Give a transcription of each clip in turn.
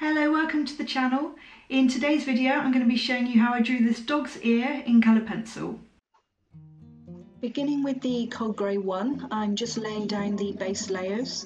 Hello, welcome to the channel. In today's video I'm going to be showing you how I drew this dog's ear in colour pencil. Beginning with the cold grey one, I'm just laying down the base layers.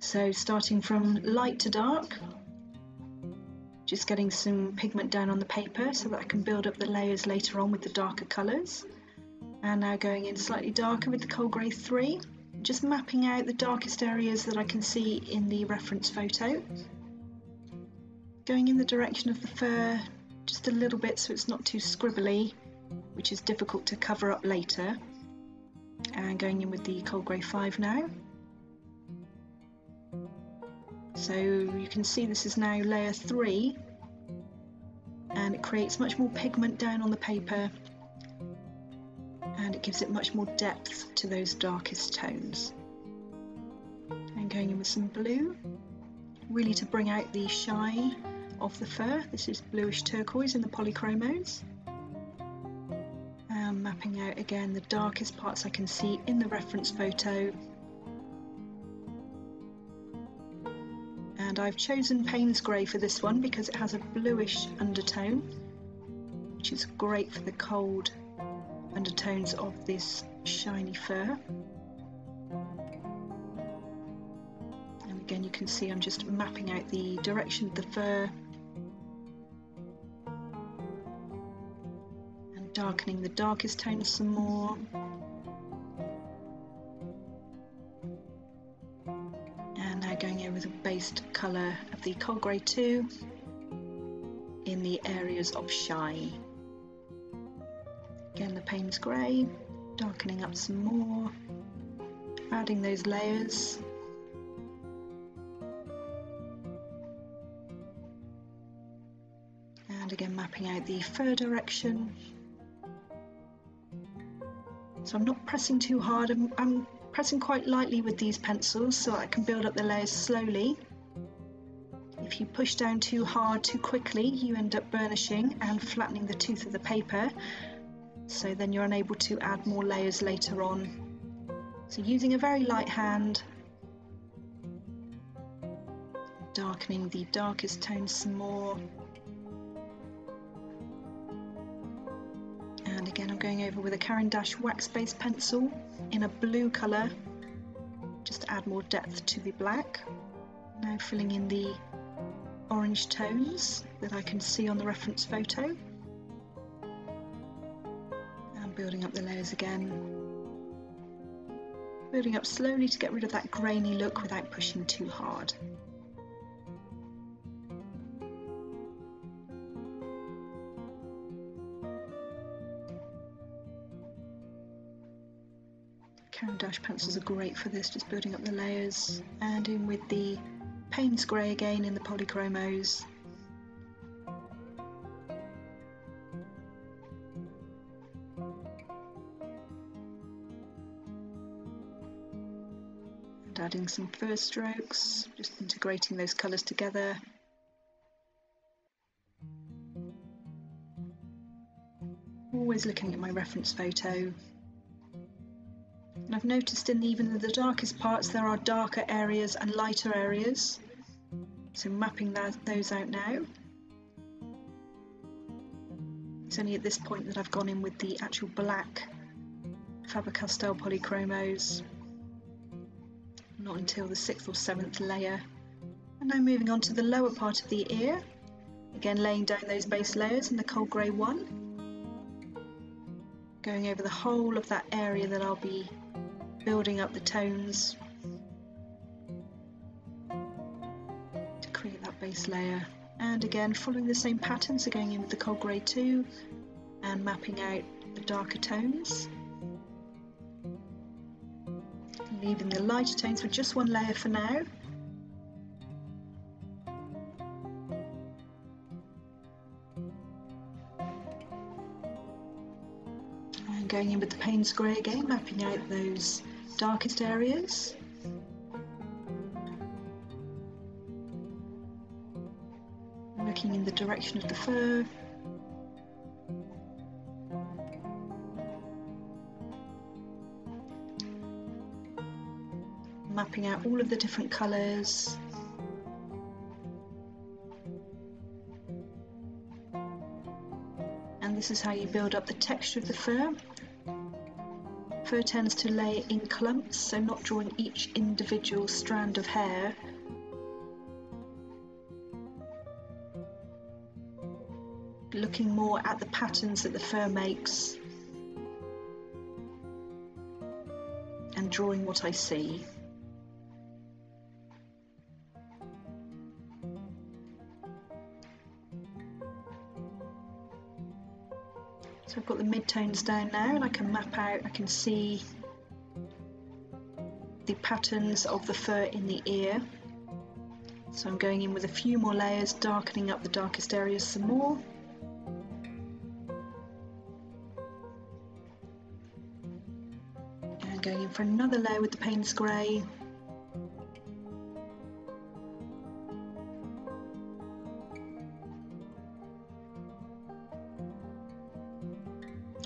So starting from light to dark, just getting some pigment down on the paper so that I can build up the layers later on with the darker colours. And now going in slightly darker with the cold grey 3, just mapping out the darkest areas that I can see in the reference photo. Going in the direction of the fur just a little bit so it's not too scribbly, which is difficult to cover up later. And going in with the cold grey 5 now. So you can see this is now layer 3 and it creates much more pigment down on the paper and it gives it much more depth to those darkest tones. And going in with some blue, really to bring out the shine of the fur. This is bluish turquoise in the polychromos. And mapping out again the darkest parts I can see in the reference photo. And I've chosen Payne's Grey for this one because it has a bluish undertone, which is great for the cold undertones of this shiny fur. And again you can see I'm just mapping out the direction of the fur and darkening the darkest tones some more. And now going in with the base colour of the cold grey 2 in the areas of shine. Again, the Payne's Grey, darkening up some more, adding those layers. And again, mapping out the fur direction. So I'm not pressing too hard, I'm pressing quite lightly with these pencils so I can build up the layers slowly. If you push down too hard too quickly, you end up burnishing and flattening the tooth of the paper. So then you're unable to add more layers later on. So using a very light hand, darkening the darkest tones some more. And again, I'm going over with a Caran d'Ache wax-based pencil in a blue colour, just to add more depth to the black. Now filling in the orange tones that I can see on the reference photo. Building up the layers again, building up slowly to get rid of that grainy look without pushing too hard. Caran d'Ache pencils are great for this, just building up the layers, and in with the Payne's Grey again in the polychromos. Adding some fur strokes, just integrating those colours together. Always looking at my reference photo. And I've noticed in even the darkest parts there are darker areas and lighter areas. So mapping those out now. It's only at this point that I've gone in with the actual black Faber-Castell Polychromos. Not until the 6th or 7th layer. And now moving on to the lower part of the ear, again laying down those base layers in the cold grey 1, going over the whole of that area that I'll be building up the tones to create that base layer. And again following the same pattern, so going in with the cold grey 2 and mapping out the darker tones. Leaving the lighter tones with just one layer for now. And going in with the Payne's Grey again, mapping out those darkest areas. Looking in the direction of the fur. Mapping out all of the different colours this is how you build up the texture of the fur. Fur tends to lay in clumps, so not drawing each individual strand of hair. Looking more at the patterns that the fur makes and drawing what I see. So I've got the midtones down now and I can map out, I can see the patterns of the fur in the ear. So I'm going in with a few more layers, darkening up the darkest areas some more. And going in for another layer with the Payne's Grey.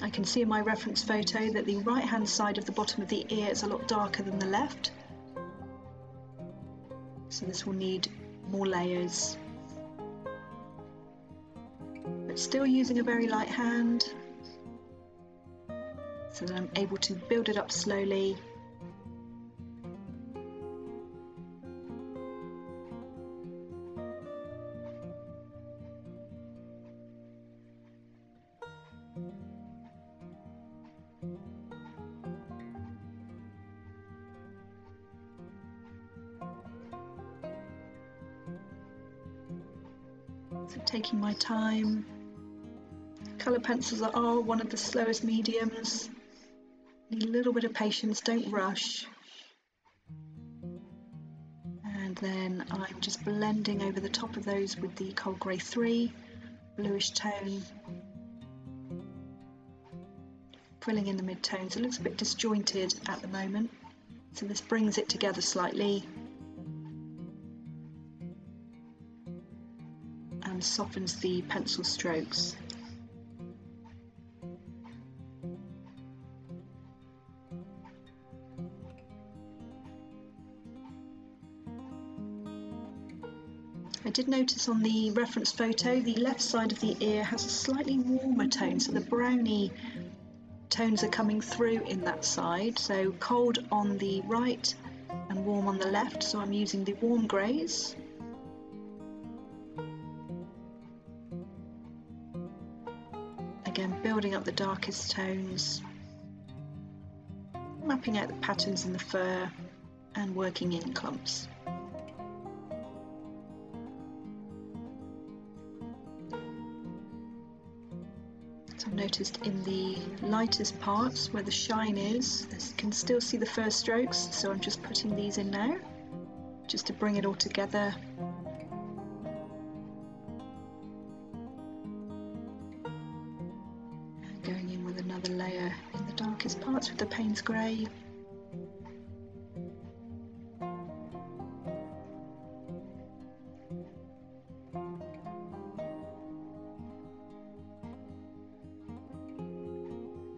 I can see in my reference photo that the right hand side of the bottom of the ear is a lot darker than the left. So this will need more layers. But still using a very light hand so that I'm able to build it up slowly. So taking my time. Colour pencils are one of the slowest mediums. Need a little bit of patience, don't rush. And then I'm just blending over the top of those with the Cold Grey 3, bluish tone. Filling in the midtones. It looks a bit disjointed at the moment, so this brings it together slightly. And softens the pencil strokes. I did notice on the reference photo the left side of the ear has a slightly warmer tone, so the browny tones are coming through in that side, so cold on the right and warm on the left, so I'm using the warm greys. Again, building up the darkest tones, mapping out the patterns in the fur and working in clumps. So I've noticed in the lightest parts where the shine is, I can still see the fur strokes, so I'm just putting these in now, just to bring it all together. Layer in the darkest parts with the Payne's Grey.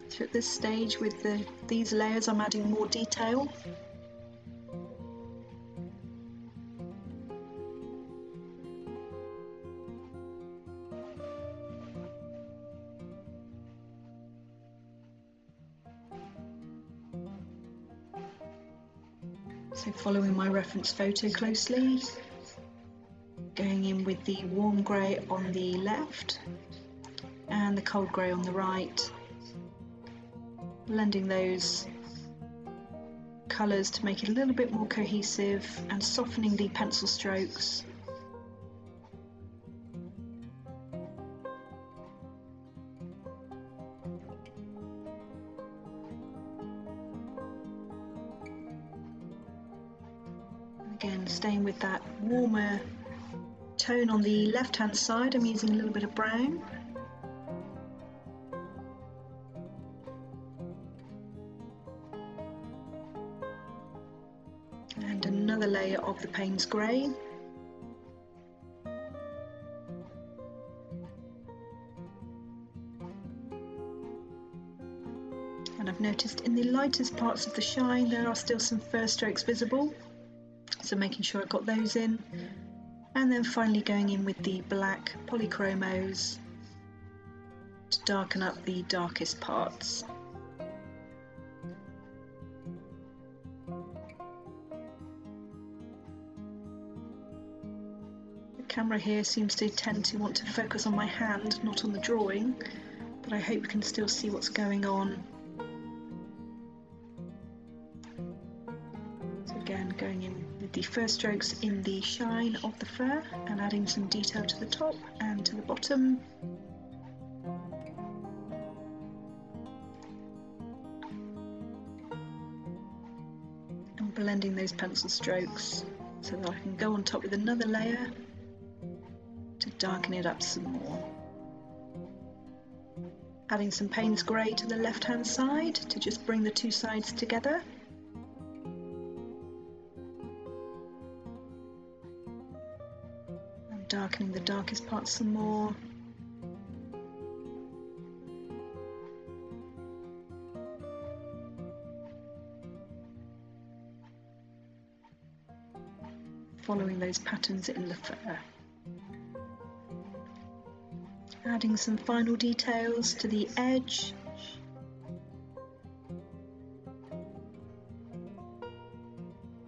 So at this stage with these layers I'm adding more detail. So following my reference photo closely, going in with the warm grey on the left and the cold grey on the right, blending those colours to make it a little bit more cohesive and softening the pencil strokes. Again, staying with that warmer tone on the left-hand side, I'm using a little bit of brown. And another layer of the Payne's Grey. And I've noticed in the lightest parts of the shine, there are still some fur strokes visible. So making sure I've got those in, and then finally going in with the black polychromos to darken up the darkest parts. The camera here seems to tend to want to focus on my hand, not on the drawing, but I hope you can still see what's going on. So again, going in with the first strokes in the shine of the fur and adding some detail to the top and to the bottom. And blending those pencil strokes so that I can go on top with another layer to darken it up some more. Adding some Payne's Grey to the left hand side to just bring the two sides together. And darkening the darkest parts some more. Following those patterns in the fur. Adding some final details to the edge.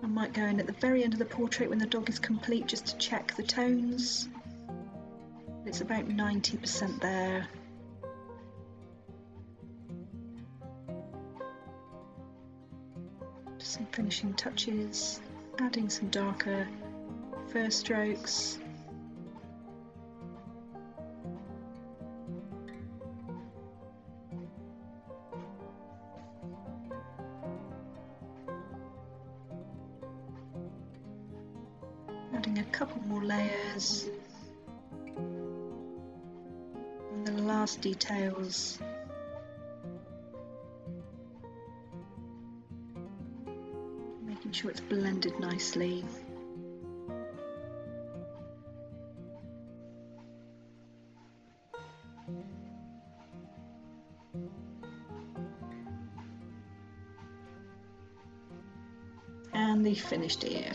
I might go in at the very end of the portrait when the dog is complete just to check the tones. It's about 90% there. Just some finishing touches, adding some darker fur strokes. Adding a couple more layers, and the last details. Making sure it's blended nicely. And the finished ear.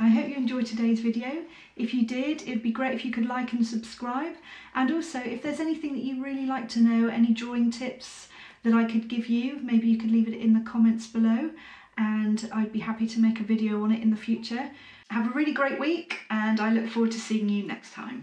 I hope you enjoyed today's video. If you did, it'd be great if you could like and subscribe. And also, if there's anything that you really like to know, any drawing tips that I could give you, maybe you could leave it in the comments below and I'd be happy to make a video on it in the future. Have a really great week and I look forward to seeing you next time.